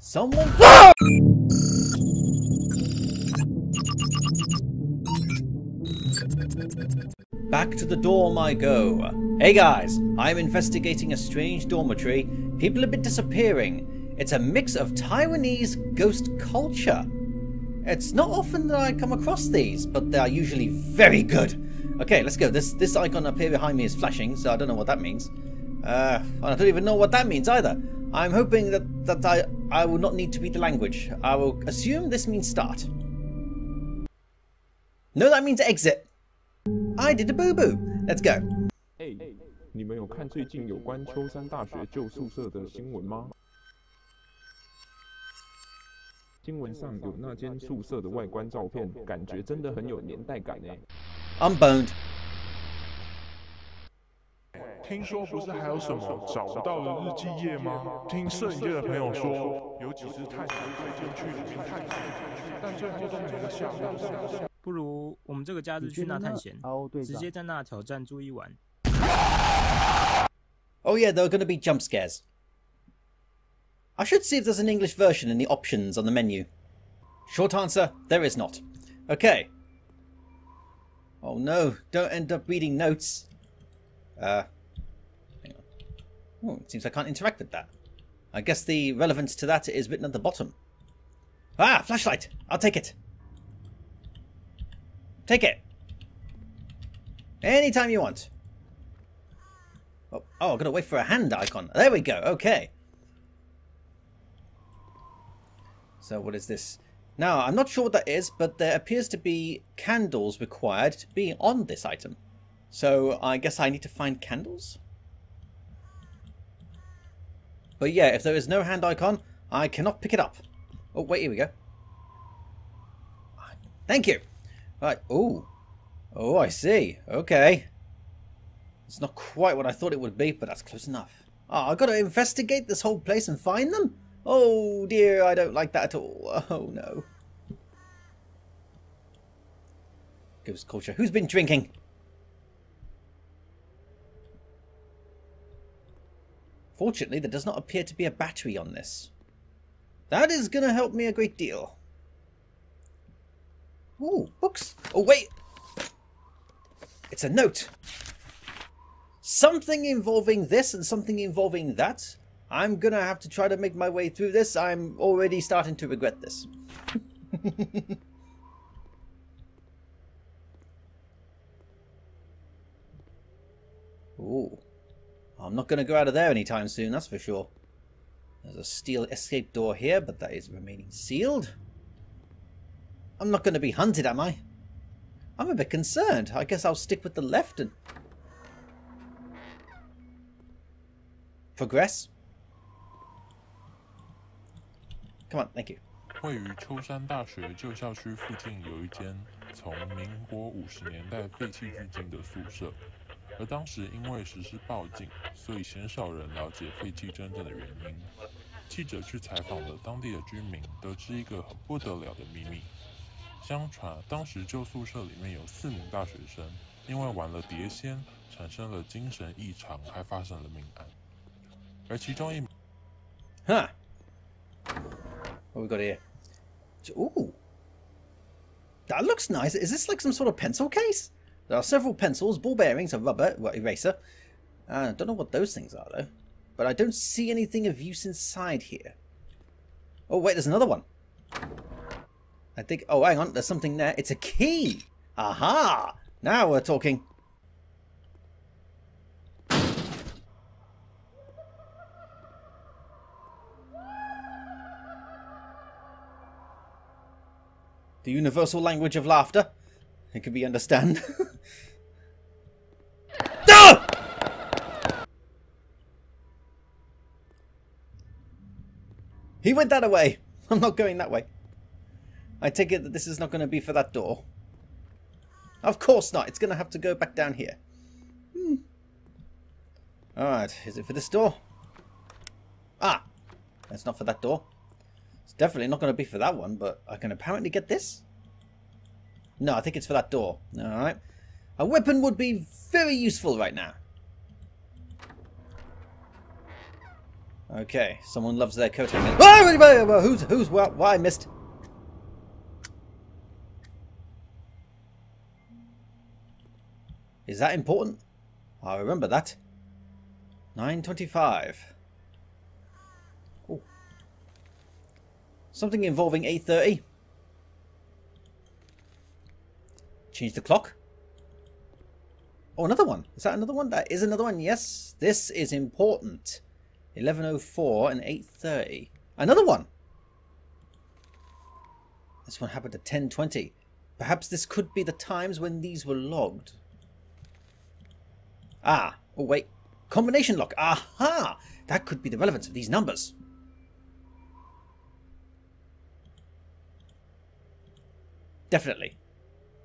Someone. Ah! Back to the dorm I go. Hey guys, I'm investigating a strange dormitory. People have been disappearing. It's a mix of Taiwanese ghost culture. It's not often that I come across these, but they are usually very good. Okay, let's go. This icon up here behind me is flashing, so I don't know what that means. I don't even know what that means either. I'm hoping that I will not need to read the language. I will assume this means start. No, that means exit. I did a boo-boo. Let's go. Hey, you have seen the recent about Chosan University new housing? 新闻上有那间宿舍的外观照片，感觉真的很有年代感诶。I'm boned。听说不是还有什么找不到的日记夜吗？听摄影界的朋友说，有几只探险队进去里面探险，但最后都没得下落。不如我们这个假日去那探险，直接在那挑战住一晚。Oh yeah, there are going to be jump scares. I should see if there's an English version in the options on the menu. Short answer, there is not. Okay. Oh no, don't end up reading notes. Hang on. Oh, it seems I can't interact with that. I guess the relevance to that is written at the bottom. Ah, flashlight! I'll take it. Take it. Anytime you want. Oh, I've got to wait for a hand icon. There we go, okay. So what is this? Now, I'm not sure what that is, but there appears to be candles required to be on this item. So I guess I need to find candles? But yeah, if there is no hand icon, I cannot pick it up. Oh, wait, here we go. Thank you. Right, ooh. Oh, I see. Okay. It's not quite what I thought it would be, but that's close enough. Oh, I've got to investigate this whole place and find them? Oh dear, I don't like that at all. Oh no. Ghost culture. Who's been drinking? Fortunately, there does not appear to be a battery on this. That is going to help me a great deal. Ooh, books. Oh wait. It's a note. Something involving this and something involving that. I'm gonna have to try to make my way through this. I'm already starting to regret this. Ooh. I'm not gonna go out of there anytime soon, that's for sure. There's a steel escape door here, but that is remaining sealed. I'm not gonna be hunted, am I? I'm a bit concerned. I guess I'll stick with the left and... progress. Come on, thank you. 位于秋山大学旧校区附近有一间从民国50年代废弃至今的宿舍，而当时因为实施报禁，所以鲜少人了解废弃真正的原因。记者去采访了当地的居民，得知一个很不得了的秘密。相传当时旧宿舍里面有4名大学生，因为玩了碟仙，产生了精神异常，还发生了命案。而其中一名，哈。 What we got here? Ooh, that looks nice. Is this like some sort of pencil case? There are several pencils, ball bearings, a rubber eraser. I don't know what those things are though, but I don't see anything of use inside here. Oh wait, there's another one. I think. Oh, hang on. There's something there. It's a key. Aha! Now we're talking. The universal language of laughter. It can be understand. No! He went that away. I'm not going that way. I take it that this is not going to be for that door. Of course not. It's going to have to go back down here. Hmm. Alright, is it for this door? Ah! That's not for that door. It's definitely not going to be for that one, but I can apparently get this? No, I think it's for that door. Alright. A weapon would be very useful right now. Okay, someone loves their coat hanger. Oh, who's what? Why missed? Is that important? I remember that. 9:25. Oh, something involving 8:30. Change the clock. Oh, another one. Is that another one? That is another one. Yes, this is important. 11:04 and 8:30. Another one. This one happened at 10:20. Perhaps this could be the times when these were logged. Ah, oh wait, combination lock. Aha, that could be the relevance of these numbers. Definitely.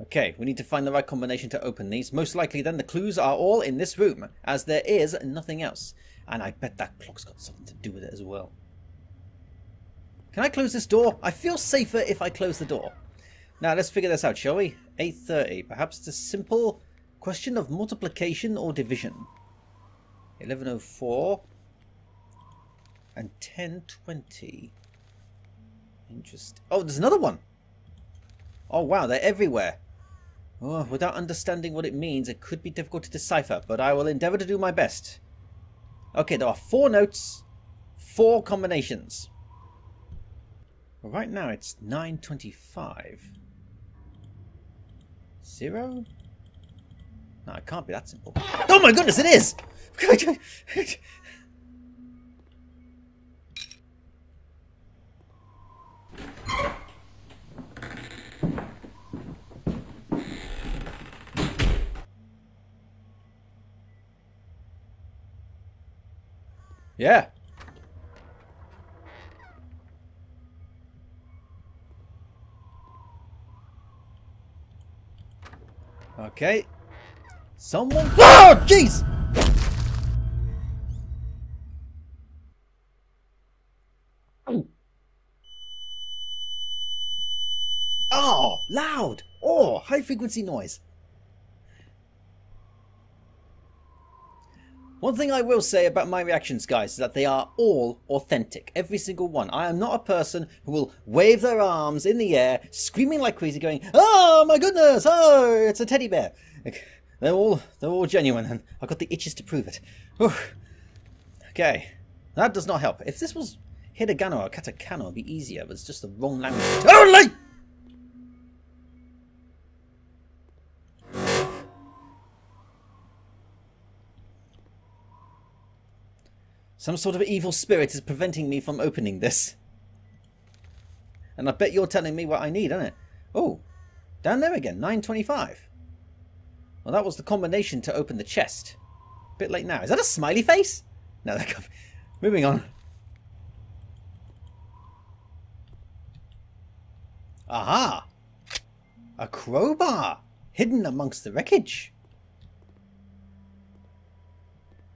Okay, we need to find the right combination to open these. Most likely then the clues are all in this room, as there is nothing else. And I bet that clock's got something to do with it as well. Can I close this door? I feel safer if I close the door. Now let's figure this out, shall we? 8:30, perhaps the simple question of multiplication or division. 11:04 and 10:20. Interesting. Oh, there's another one. Oh wow, they're everywhere. Oh, without understanding what it means, it could be difficult to decipher, but I will endeavour to do my best. Okay, there are 4 notes, 4 combinations. Well, right now it's 9:25. 0? No, it can't be that simple. Oh my goodness, it is! Yeah. Okay. Someone. Oh, jeez. Oh, loud. Oh, high frequency noise. One thing I will say about my reactions, guys, is that they are all authentic. Every single one. I am not a person who will wave their arms in the air, screaming like crazy, going, "Oh my goodness! Oh, it's a teddy bear!" Like, they're all genuine, and I've got the itches to prove it. Whew. Okay, that does not help. If this was hiragana or katakana, it'd be easier, but it's just the wrong language. Oh, some sort of evil spirit is preventing me from opening this. And I bet you're telling me what I need, isn't it? Oh, down there again, 9:25. Well, that was the combination to open the chest. A bit late now. Is that a smiley face? No, that can't be. Moving on. Aha! A crowbar hidden amongst the wreckage.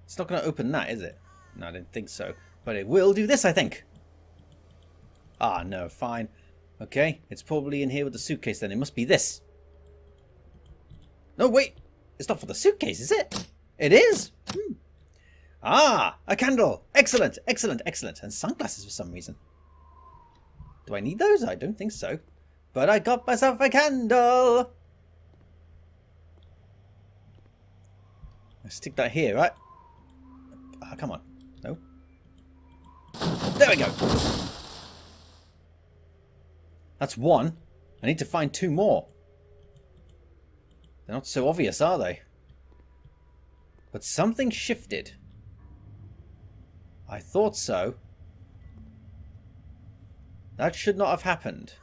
It's not going to open that, is it? No, I didn't think so. But it will do this, I think. Ah, no, fine. Okay, it's probably in here with the suitcase then. It must be this. No, wait. It's not for the suitcase, is it? It is. Hmm. Ah, a candle. Excellent, excellent, excellent. And sunglasses for some reason. Do I need those? I don't think so. But I got myself a candle. I stick that here, right? Ah, come on. No. There we go. That's one. I need to find 2 more. They're not so obvious, are they? But something shifted. I thought so. That should not have happened.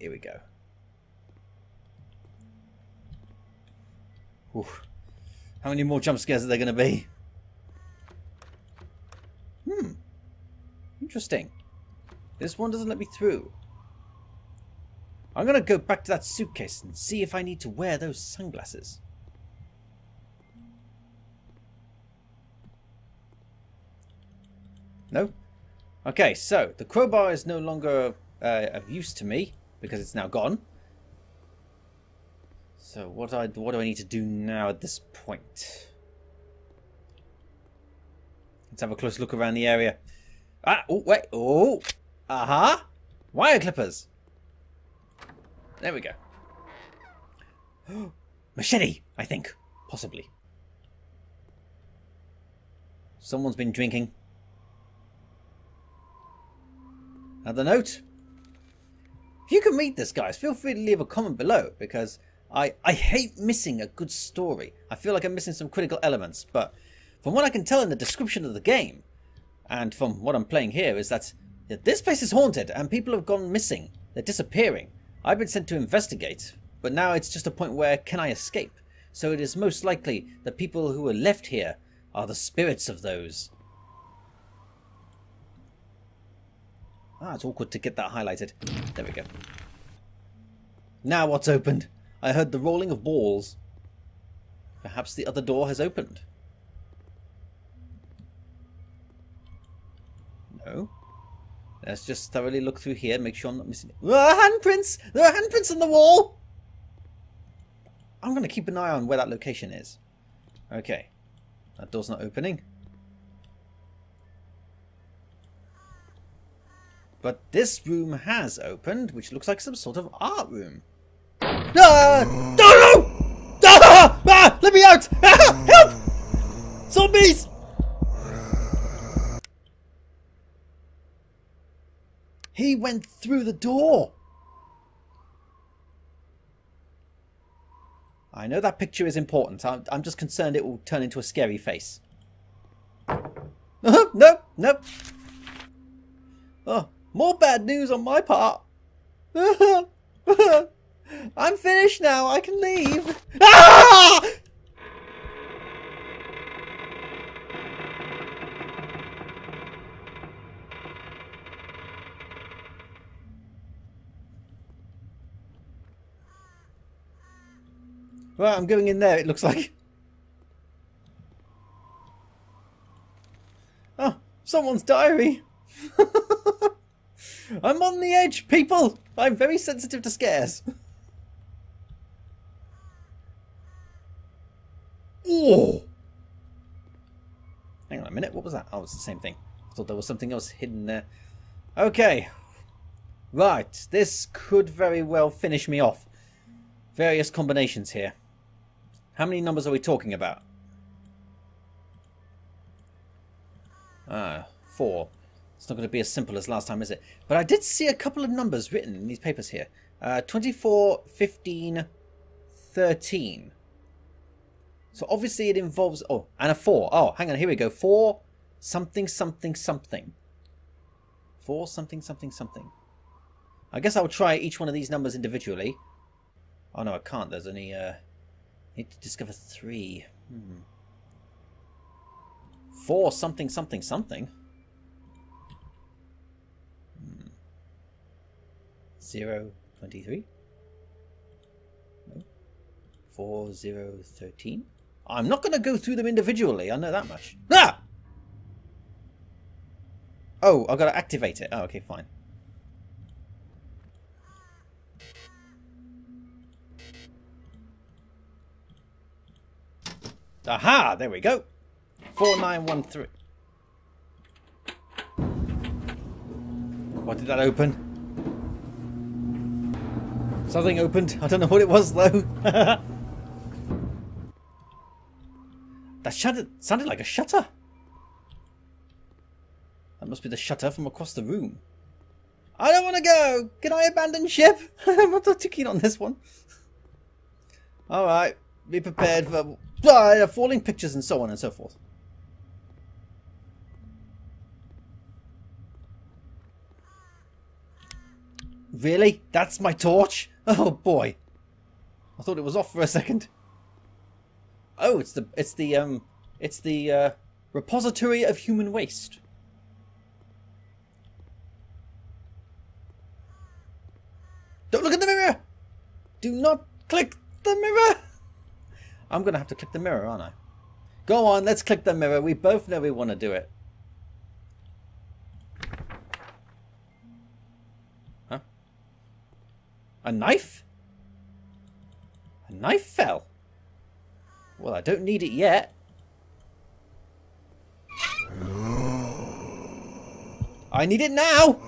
Here we go. Ooh. How many more jump scares are there going to be? Hmm. Interesting. This one doesn't let me through. I'm going to go back to that suitcase and see if I need to wear those sunglasses. No? Okay, so the crowbar is no longer of use to me, because it's now gone. So what do I need to do now at this point? Let's have a close look around the area. Ah, oh wait, oh, aha, uh-huh. Wire clippers. There we go. Machete, I think, possibly. Someone's been drinking. Another note. If you can read this, guys, feel free to leave a comment below, because I hate missing a good story. I feel like I'm missing some critical elements, but from what I can tell in the description of the game, and from what I'm playing here, is that this place is haunted and people have gone missing. They're disappearing. I've been sent to investigate, but now it's just a point where can I escape? So it is most likely the people who are left here are the spirits of those. Ah, it's awkward to get that highlighted. There we go. Now what's opened? I heard the rolling of balls. Perhaps the other door has opened. No. Let's just thoroughly look through here, make sure I'm not missing it. Handprints! There are handprints on the wall! I'm going to keep an eye on where that location is. Okay. That door's not opening. But this room has opened, which looks like some sort of art room. Ah! No! No! Ah! Ah! Let me out! Ah! Help! Zombies! He went through the door! I know that picture is important. I'm just concerned it will turn into a scary face. Nope, nope. Oh, more bad news on my part. I'm finished now, I can leave. Ah! Well, I'm going in there, it looks like. Oh, someone's diary. I'm on the edge, people. I'm very sensitive to scares. Oh. Hang on a minute, what was that? Oh, it's the same thing. I thought there was something else hidden there. Okay. Right, this could very well finish me off. Various combinations here. How many numbers are we talking about? Ah, 4. It's not going to be as simple as last time, is it? But I did see a couple of numbers written in these papers here. 24, 15, 13. So obviously it involves... Oh, and a 4. Oh, hang on, here we go. 4 something something something. 4 something something something. I guess I'll try each one of these numbers individually. Oh no, I can't. There's only... I need to discover 3. 4 something something something. 0, 23. No. 4, 0, 13. I'm not going to go through them individually. I know that much. Ah! Oh, I've got to activate it. Oh, okay, fine. Aha! There we go. 4913. What did that open? Something opened. I don't know what it was though. That sounded like a shutter. That must be the shutter from across the room. I don't want to go. Can I abandon ship? I'm not too keen on this one. All right. Be prepared for falling pictures and so on and so forth. Really? That's my torch? Oh boy. I thought it was off for a second. Oh, it's the repository of human waste. Don't look at the mirror! Do not click the mirror! I'm going to have to click the mirror, aren't I? Go on, let's click the mirror. We both know we want to do it. A knife? A knife fell. Well, I don't need it yet. I need it now!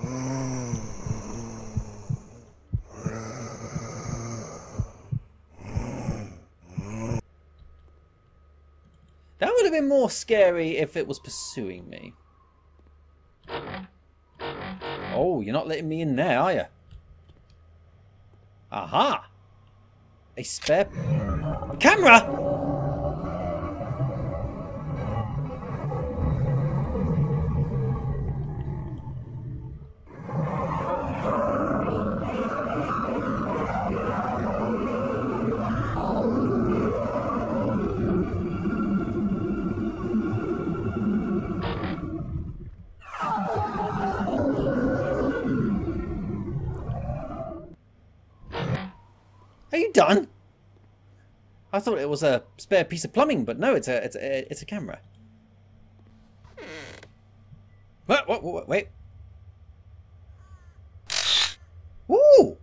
That would have been more scary if it was pursuing me. Oh, you're not letting me in there, are you? Aha! A spare camera! Done. I thought it was a spare piece of plumbing, but no, it's a camera. What, wait. Woo!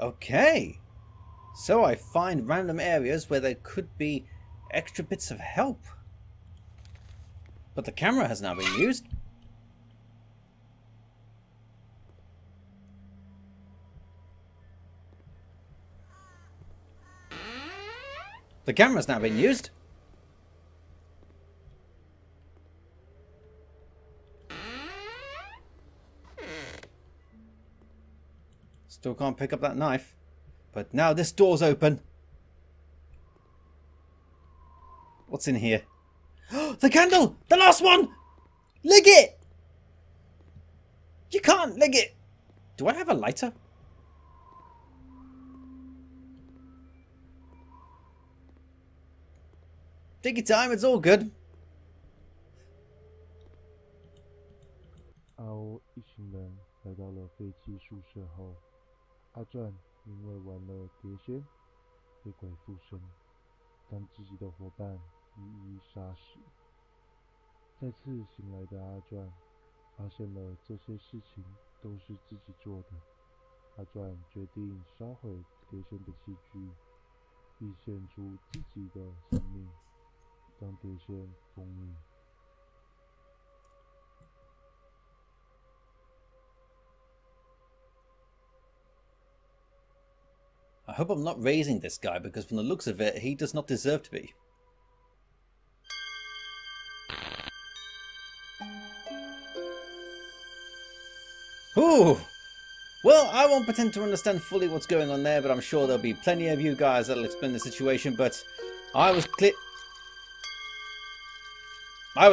Okay. So I find random areas where there could be extra bits of help. But the camera has now been used. The camera's now been used. Still can't pick up that knife. But now this door's open. What's in here? The candle! The last one! Lig it! You can't lig it! Do I have a lighter? Take your time, it's all good. I hope I'm not raising this guy, because from the looks of it, he does not deserve to be. Ooh! Well, I won't pretend to understand fully what's going on there, but I'm sure there'll be plenty of you guys that'll explain the situation, but I was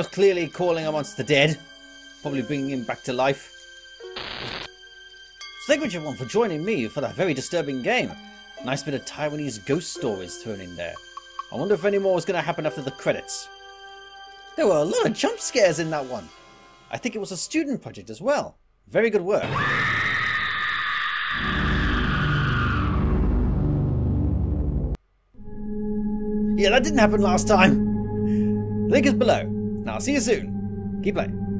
clearly calling amongst the dead, probably bringing him back to life. Thank you everyone for joining me for that very disturbing game. Nice bit of Taiwanese ghost stories thrown in there. I wonder if any more is going to happen after the credits. There were a lot of jump scares in that one. I think it was a student project as well. Very good work. Yeah, that didn't happen last time. Link is below. Now, see you soon. Keep playing.